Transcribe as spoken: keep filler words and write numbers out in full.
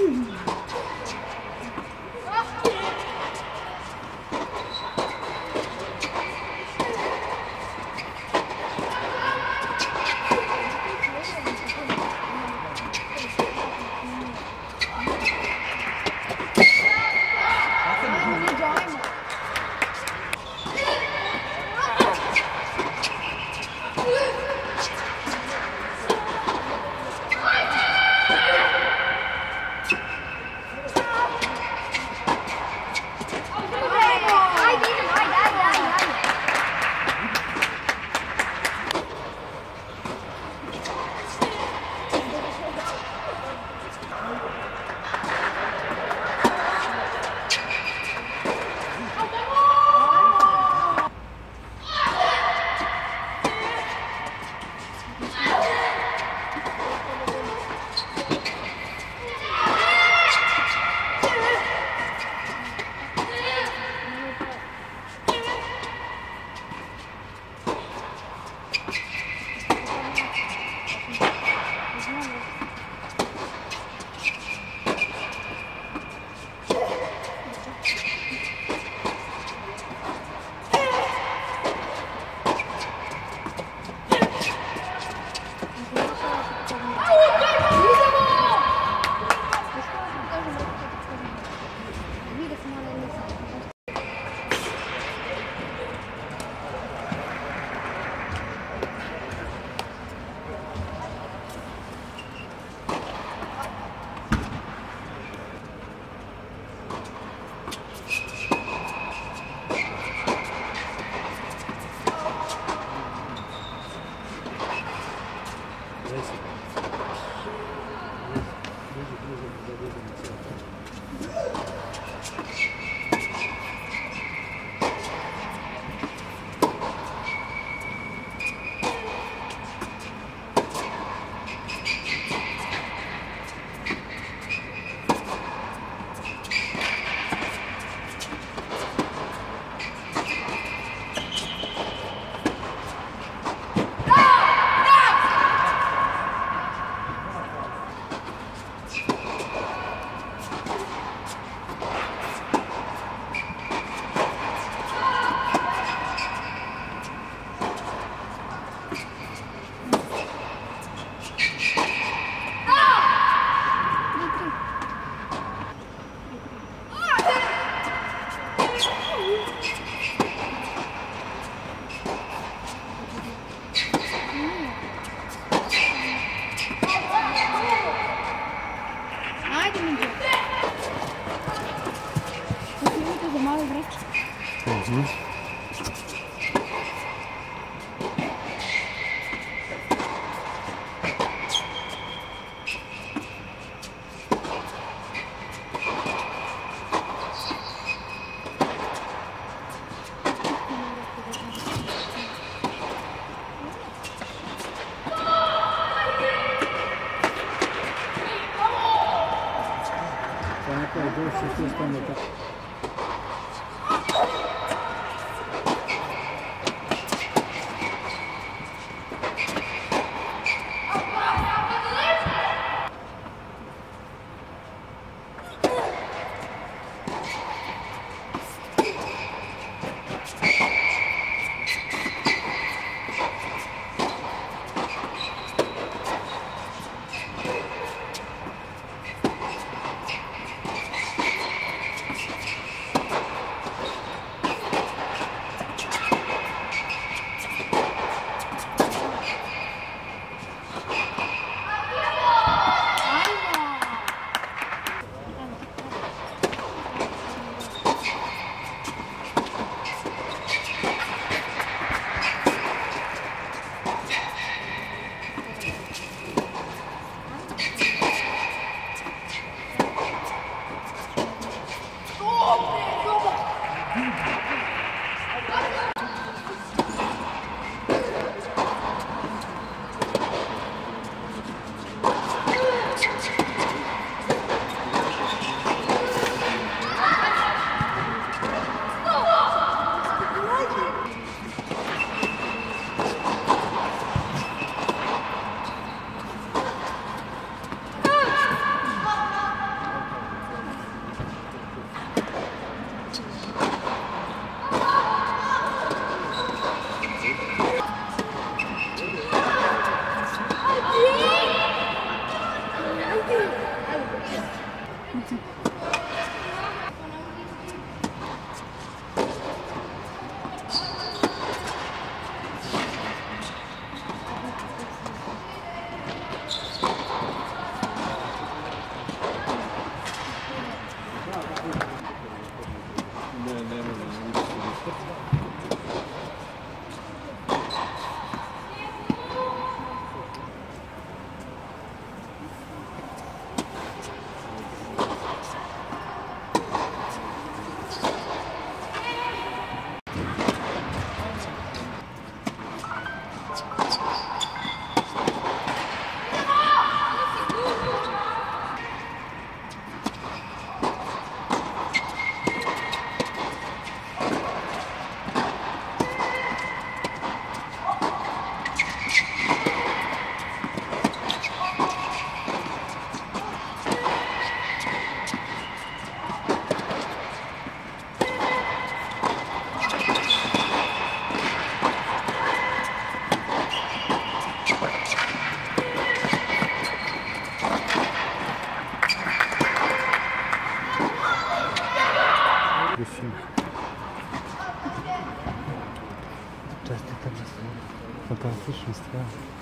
You Сейчас ты там, пока слышишь, да?